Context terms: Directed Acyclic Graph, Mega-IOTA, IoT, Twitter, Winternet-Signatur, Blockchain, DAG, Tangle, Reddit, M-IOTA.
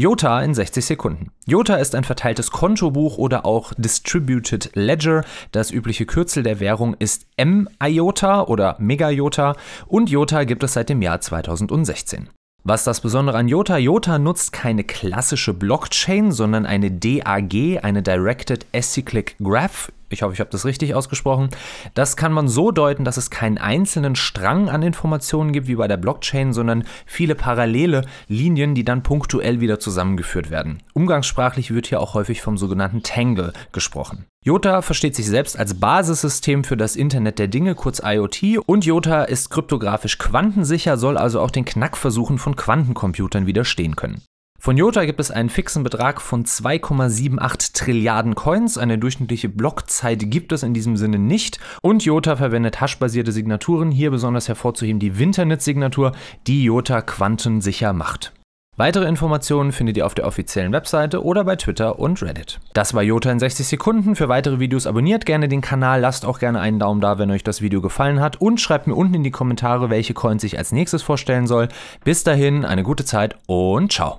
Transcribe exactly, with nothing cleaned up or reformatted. IOTA in sechzig Sekunden. IOTA ist ein verteiltes Kontobuch oder auch Distributed Ledger. Das übliche Kürzel der Währung ist M-IOTA oder Mega-IOTA und IOTA gibt es seit dem Jahr zweitausendsechzehn. Was das Besondere an IOTA? IOTA nutzt keine klassische Blockchain, sondern eine D A G, eine Directed Acyclic Graph. Ich hoffe, ich habe das richtig ausgesprochen. Das kann man so deuten, dass es keinen einzelnen Strang an Informationen gibt wie bei der Blockchain, sondern viele parallele Linien, die dann punktuell wieder zusammengeführt werden. Umgangssprachlich wird hier auch häufig vom sogenannten Tangle gesprochen. IOTA versteht sich selbst als Basissystem für das Internet der Dinge, kurz IoT, und IOTA ist kryptografisch quantensicher, soll also auch den Knackversuchen von Quantencomputern widerstehen können. Von IOTA gibt es einen fixen Betrag von zwei Komma acht sieben Trilliarden Coins, eine durchschnittliche Blockzeit gibt es in diesem Sinne nicht und IOTA verwendet hashbasierte Signaturen, hier besonders hervorzuheben die Winternet-Signatur, die IOTA quantensicher macht. Weitere Informationen findet ihr auf der offiziellen Webseite oder bei Twitter und Reddit. Das war IOTA in sechzig Sekunden. Für weitere Videos abonniert gerne den Kanal, lasst auch gerne einen Daumen da, wenn euch das Video gefallen hat und schreibt mir unten in die Kommentare, welche Coins ich als nächstes vorstellen soll. Bis dahin, eine gute Zeit und ciao!